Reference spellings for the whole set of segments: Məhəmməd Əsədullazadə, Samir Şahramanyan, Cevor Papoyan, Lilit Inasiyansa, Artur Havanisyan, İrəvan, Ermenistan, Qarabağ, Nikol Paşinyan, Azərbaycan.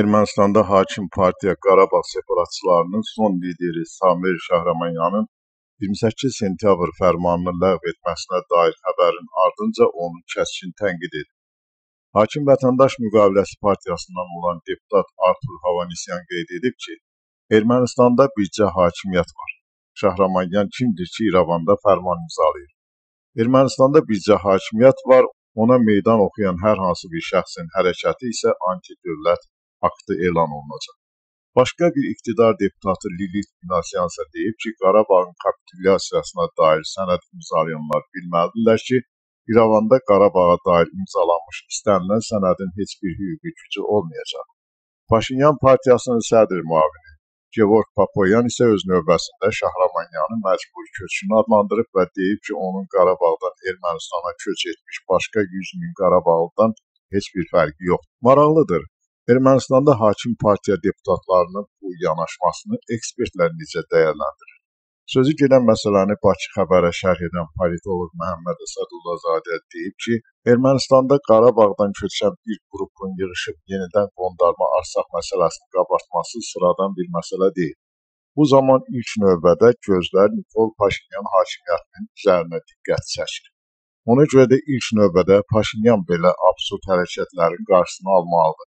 Ermənistanda hakim partiya Qarabağ separatçılarının son lideri Samir Şahramanyanın 28 sentyabr fərmanını ləğv etməsinə dair xəbərin ardınca onu kəskin tənqid edib. Hakim Vətəndaş Müqaviləsi Partiyasından olan deputat Artur Havanisyan qeyd edib ki, Ermənistanda bircə hakimiyyət var. Şahramanyan kimdir ki, İrəvanda fərman imzalayır? Ermənistanda bircə hakimiyyət var, ona meydan oxuyan hər hansı bir şəxsin hərəkəti isə antidövlət aktı elan olunacaq. Başqa bir iktidar deputatı Lilit Inasiyansa deyib ki, Qarabağın kapitulyasiyasına dair sənəd imzalayanlar bilməlidirlər ki, İrəvanda Qarabağa dair imzalanmış istənilən sənədin heç bir hüquqi gücü olmayacaq. Paşinyan partiyasının sədr müavini Cevor Papoyan isə öz növbəsində Şahramanyanı məcbur köçünü adlandırıb və deyib ki, onun Qarabağdan Ermənistana köç etmiş başqa 100 min Qarabağlıdan heç bir fərqi yoxdur. Maraqlıdır. Ermənistanda hakim partiya deputatlarının bu yanaşmasını ekspertlər necə dəyərləndirir? Sözü gedən məsələni Bakı xəbərə şərh edən politolog Məhəmməd Əsədullazadə deyib ki, Ermənistanda Qarabağdan köçən bir qrupun yığışıb yenidən qondarma arsaq məsələsini qabartması sıradan bir məsələ deyil. Bu zaman ilk növbədə gözlər Nikol Paşinyan hakimiyyətinin üzərinə diqqət çəkir. Ona görə də ilk növbədə Paşinyan belə absurd hərəkətlərin qarşısını almalıdır.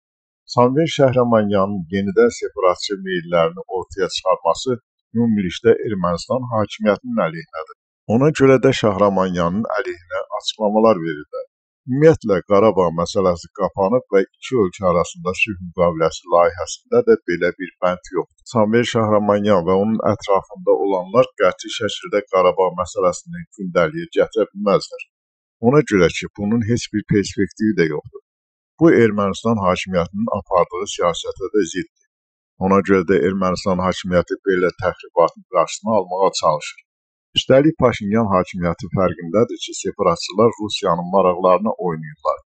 Samir Şahramanyanın yenidən separatçı meyillərini ortaya çıxarması ümumilikdə Ermənistan hakimiyyətinin əleyhinədir. Ona görə də Şahramanyanın əleyhinə açıqlamalar verirlər. Ümumiyyətlə, Qarabağ məsələsi qapanıb və iki ölkə arasında sülh müqaviləsi layihəsində də belə bir bənd yoxdur. Samir Şahramanyan və onun ətrafında olanlar qəti şəkildə Qarabağ məsələsini gündəliyə gətirə bilməzlər. Ona görə ki, bunun heç bir perspektivi də yoxdur. Bu, Ermənistan hakimiyyətinin apardığı siyasətə də ziddir. Ona görə də Ermənistan hakimiyyəti belə təxribatın qarşısını almağa çalışır. Üstəlik, Paşinyan hakimiyyəti fərqindədir ki, separatçılar Rusiyanın maraqlarına oynayırlar.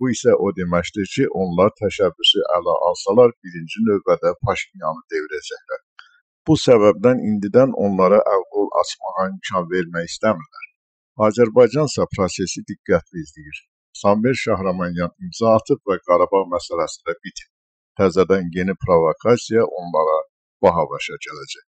Bu isə o deməkdir ki, onlar təşəbbüsü ələ alsalar, birinci növbədə Paşinyanı devirəcəklər. Bu səbəbdən indidən onlara əl-qol açmağa imkan vermək istəmirlər. Azərbaycan isə prosesi diqqətli izləyir. Samir Şahramanyan imza atıb və Qarabağ məsələsi də bitib. Təzədən yeni provokasiya onlara baha başa gələcək.